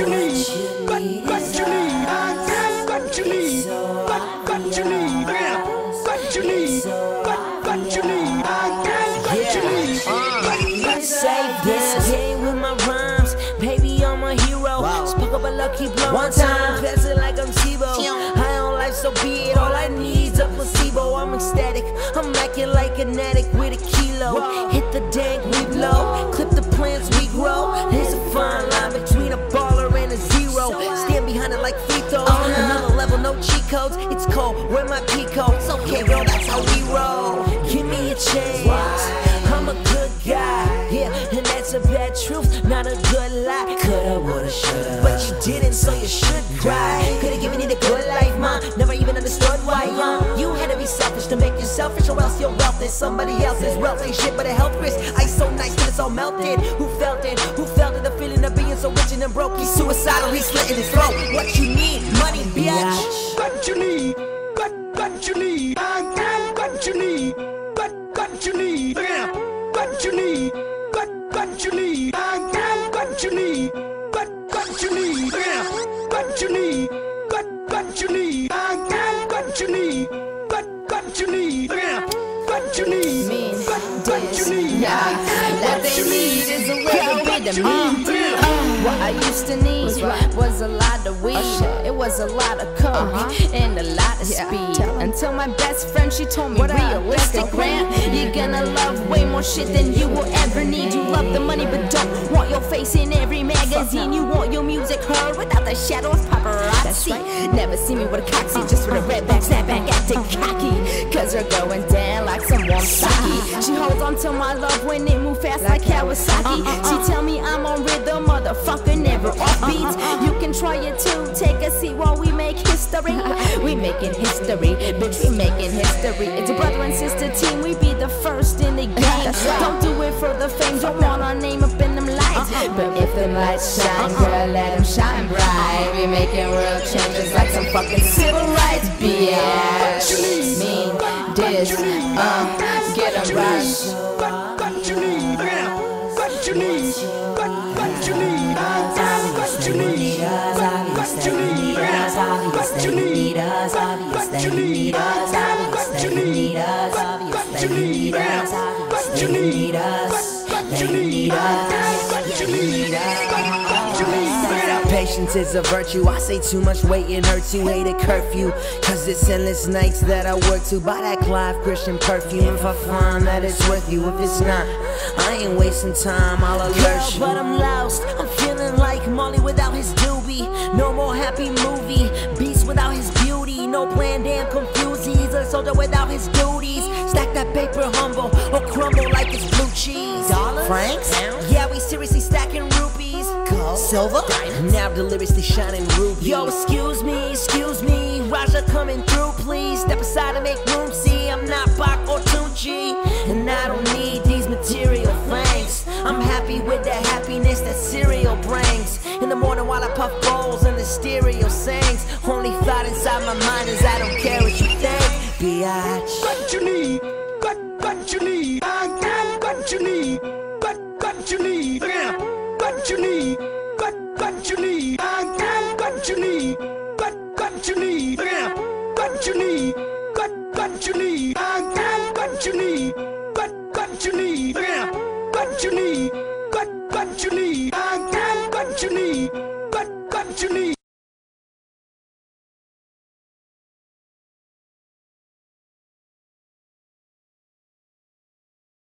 you need, what you need, what you need, what you need, what you need, what you need, what you need. Save this day with my rhymes, baby, I'm a hero. Spoke up a lucky blow one time, pleasant like I'm Zivo. I own life, so be it. All I need's a placebo. I'm ecstatic, I'm acting like an addict with a kilo. Hit the dank, we blow, clip the plants, we grow. There's a fine line between a baller and a zero. Stand behind it like free throws. Another level, no cheat codes. It's cold, wear my Pico. It's okay, bro, that's how we roll. Give me a chance. I'm a good guy, yeah, and that's a bad truth, not a good lie. Coulda, woulda, shoulda, but you didn't, so you should cry. Coulda given it a good life, ma, never even understood why, you had to be selfish to make you selfish, or else your wealth is somebody else's wealth. Ain't shit but a health risk. Ice so nice that it's all melted. Who felt it? Who felt it? The feeling of being so rich and then broke. He's suicidal, he's slitting his throat. What you need, money, bitch. What you need, what you need, what you need, what you need. What you need, what you need, what you need, what you need, what you need, what you need, what you need, what you need, what you need, what you need. What they need is a little bit of me. What I used to need was a lot of weed. It was a lot of coke and a lot of speed. Until my best friend, she told me realistically, you're gonna love way more shit than you will ever need. You love the money but don't want your face in every magazine. You want your music heard without the shadow of paparazzi. Never see me with a coxie, just with a redback, snapback, acting cocky. Cause we're going down like some warm sake. She holds on to my love when it moves fast like Kawasaki. She tell me I'm on rhythm, motherfucker, never off beats. You can try it too, take a seat while we make history. We making history, bitch, we making history. It's a brother and sister team, we be the first in the game. Don't do it for the fame, don't want our name up in them lights. But if them lights shine, girl, let them shine bright. We making real changes like some fucking civil rights, bitch. Mean this, get them right. What you need, what you need, what you need, what you need, what you need, what you need, what you need, what you need, what you need, what you need, what you need, what you need, what you need. Patience is a virtue. I say too much waiting hurts you. Hate a curfew, cause it's endless nights that I work to. Buy that Clive Christian perfume if I find that it's worth you. If it's not, I ain't wasting time, I'll alert you. Girl, but I'm lost, I'm feeling like Molly without his doobie. No more happy movie, beast without his beauty. No plan, damn confused, he's a soldier without his duties. Stack that paper humble, or crumble like it's blue cheese. Dollars? Franks? Yeah, we seriously stacking rupees. Gold? Silver? Diamonds? Now deliriously shining rubies. Yo, excuse me, Raja coming through, please. Step aside and make room, see, I'm not Bach or Tunji. And I don't need these material things. I'm happy with the happiness that cereal brings. In the morning while I puff bowls and the stereo sings. Only thought inside my mind is I don't care what you think, biatch. What you need, what you need, what you need, what you need, what you need, what you need, what you need, what you need, what you need, what you need, what you need, what you need, what you need.